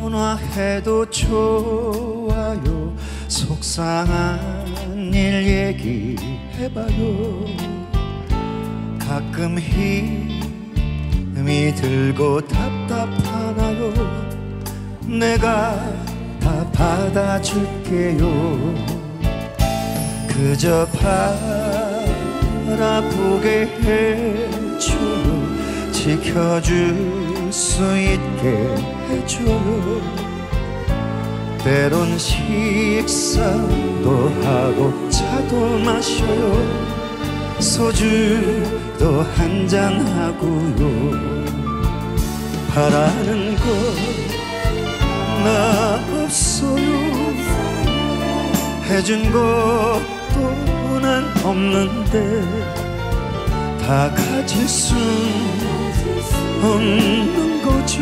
전화해도 좋아요. 속상한 일 얘기해봐요. 가끔 힘이 들고 답답하나요? 내가 다 받아줄게요. 그저 바라보게 해줘요. 지켜줄 수 있게 해줘요. 때론 식사도 하고 차도 마셔요. 소주도 한잔하고요. 바라는 건 나 없어요. 해준 것도 난 없는데 다 가질 순 없는 거죠.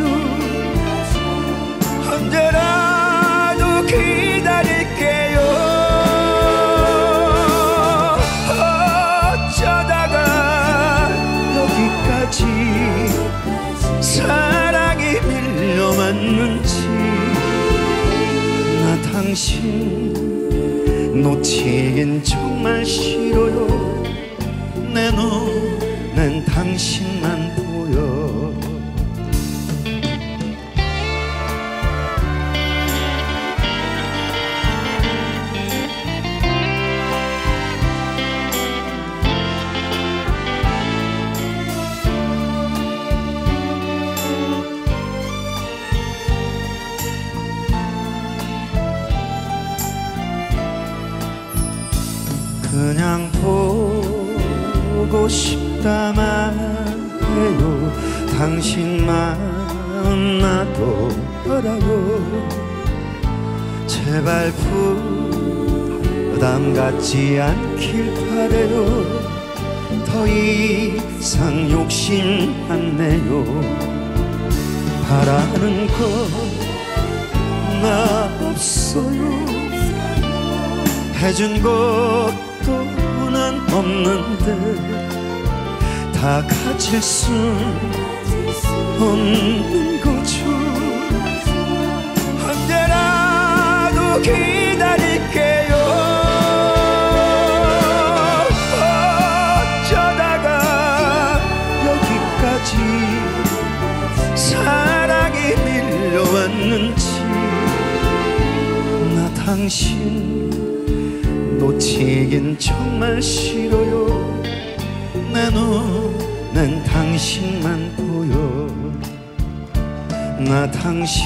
언제라도 기다릴게요. 어쩌다가 여기까지 사랑이 밀려왔는지 나 당신 놓치긴 정말 싫어요. 내 눈엔 당신만 보여. 그냥 보고 싶다만 해요. 당신 마음 나도 알아요. 제발 부담 갖지 않길 바래요. 더 이상 욕심 안 내요. 바라는 건 나 없어요. 해준 것 난 없는데 다 가질 순 없는 거죠. 언제라도 기다릴게요. 어쩌다가 여기까지 사랑이 밀려왔는지 나 당신 놓치긴 정말 싫어요. 내 눈엔 당신만 보여. 나 당신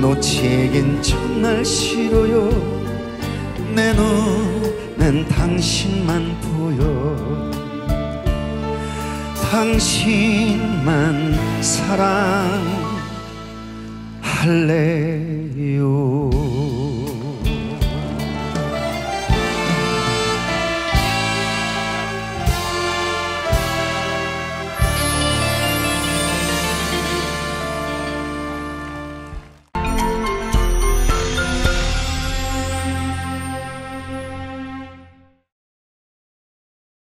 놓치긴 정말 싫어요. 내 눈엔 당신만 보여. 당신만 사랑할래요.